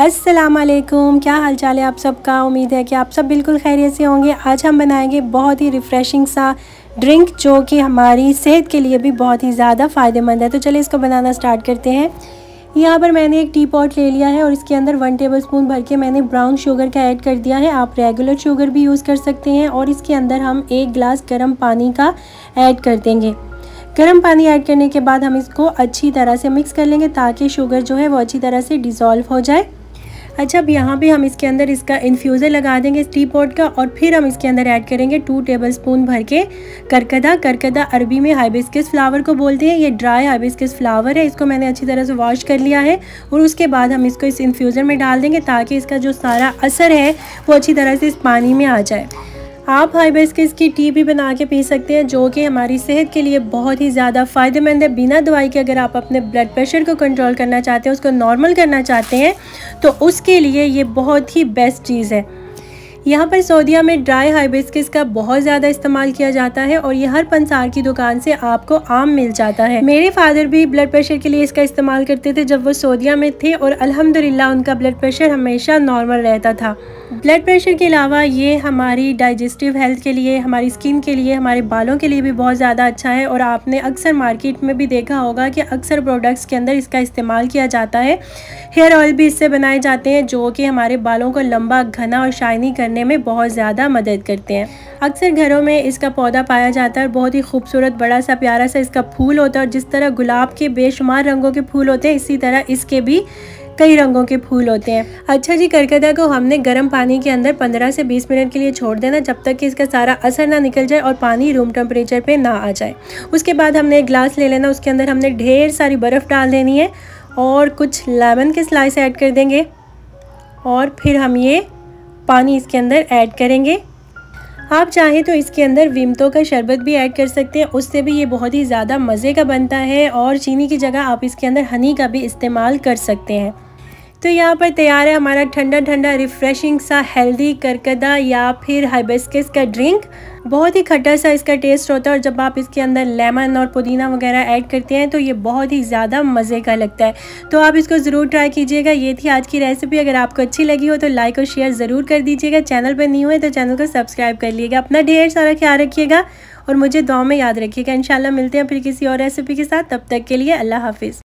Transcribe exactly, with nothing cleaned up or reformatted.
अस्सलाम वालेकुम, क्या हाल चाल है आप सबका। उम्मीद है कि आप सब बिल्कुल खैरियत से होंगे। आज हम बनाएंगे बहुत ही रिफ़्रेशिंग सा ड्रिंक जो कि हमारी सेहत के लिए भी बहुत ही ज़्यादा फ़ायदेमंद है। तो चलिए इसको बनाना स्टार्ट करते हैं। यहाँ पर मैंने एक टी पॉट ले लिया है और इसके अंदर वन टेबल स्पून भर के मैंने ब्राउन शुगर का ऐड कर दिया है। आप रेगुलर शुगर भी यूज़ कर सकते हैं। और इसके अंदर हम एक गिलास गर्म पानी का ऐड कर देंगे। गर्म पानी ऐड करने के बाद हम इसको अच्छी तरह से मिक्स कर लेंगे ताकि शुगर जो है वो अच्छी तरह से डिज़ोल्व हो जाए। अच्छा, अब यहाँ पे हम इसके अंदर इसका इन्फ्यूज़र लगा देंगे इस टी पॉट का। और फिर हम इसके अंदर ऐड करेंगे टू टेबलस्पून भर के करकदा। करकदा अरबी में हाइबिस्कस फ्लावर को बोलते हैं। ये ड्राई हाइबिस्कस फ्लावर है। इसको मैंने अच्छी तरह से वॉश कर लिया है और उसके बाद हम इसको इस इन्फ्यूज़र में डाल देंगे ताकि इसका जो सारा असर है वो अच्छी तरह से इस पानी में आ जाए। आप हाइबिस्कस की टी भी बना के पी सकते हैं जो कि हमारी सेहत के लिए बहुत ही ज़्यादा फ़ायदेमंद है। बिना दवाई के अगर आप अपने ब्लड प्रेशर को कंट्रोल करना चाहते हैं, उसको नॉर्मल करना चाहते हैं, तो उसके लिए ये बहुत ही बेस्ट चीज़ है। यहाँ पर सऊदीया में ड्राई हाइबिस्कस का बहुत ज़्यादा इस्तेमाल किया जाता है और ये हर पंसार की दुकान से आपको आम मिल जाता है। मेरे फादर भी ब्लड प्रेशर के लिए इसका इस्तेमाल करते थे जब वो सऊदीया में थे और अल्हम्दुलिल्लाह उनका ब्लड प्रेशर हमेशा नॉर्मल रहता था। ब्लड प्रेशर के अलावा ये हमारी डाइजेस्टिव हेल्थ के लिए, हमारी स्किन के लिए, हमारे बालों के लिए भी बहुत ज़्यादा अच्छा है। और आपने अक्सर मार्केट में भी देखा होगा कि अक्सर प्रोडक्ट्स के अंदर इसका इस्तेमाल किया जाता है। हेयर ऑयल भी इससे बनाए जाते हैं जो कि हमारे बालों को लंबा, घना और शाइनी करने में बहुत ज़्यादा मदद करते हैं। अक्सर घरों में इसका पौधा पाया जाता है। बहुत ही खूबसूरत, बड़ा सा, प्यारा सा इसका फूल होता है। और जिस तरह गुलाब के बेशुमार रंगों के फूल होते हैं, इसी तरह इसके भी कई रंगों के फूल होते हैं। अच्छा जी, करकदा को हमने गर्म पानी के अंदर पंद्रह से बीस मिनट के लिए छोड़ देना जब तक कि इसका सारा असर ना निकल जाए और पानी रूम टेम्परेचर पे ना आ जाए। उसके बाद हमने एक गिलास ले लेना, उसके अंदर हमने ढेर सारी बर्फ़ डाल देनी है और कुछ लेमन के स्लाइस ऐड कर देंगे और फिर हम ये पानी इसके अंदर ऐड करेंगे। आप चाहें तो इसके अंदर विमतो का शरबत भी ऐड कर सकते हैं, उससे भी ये बहुत ही ज़्यादा मज़े का बनता है। और चीनी की जगह आप इसके अंदर हनी का भी इस्तेमाल कर सकते हैं। तो यहाँ पर तैयार है हमारा ठंडा ठंडा रिफ़्रेशिंग सा हेल्दी करकदा या फिर हाइबिस्कस का ड्रिंक। बहुत ही खट्टा सा इसका टेस्ट होता है और जब आप इसके अंदर लेमन और पुदीना वगैरह ऐड करते हैं तो ये बहुत ही ज़्यादा मज़े का लगता है। तो आप इसको ज़रूर ट्राई कीजिएगा। ये थी आज की रेसिपी। अगर आपको अच्छी लगी हो तो लाइक और शेयर ज़रूर कर दीजिएगा। चैनल पर नहीं हुए तो चैनल को सब्सक्राइब कर लीजिएगा। अपना ढेर सारा ख्याल रखिएगा और मुझे दुआ में याद रखिएगा। इंशाल्लाह मिलते हैं फिर किसी और रेसिपी के साथ। तब तक के लिए अल्लाह हाफिज़।